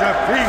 defeat.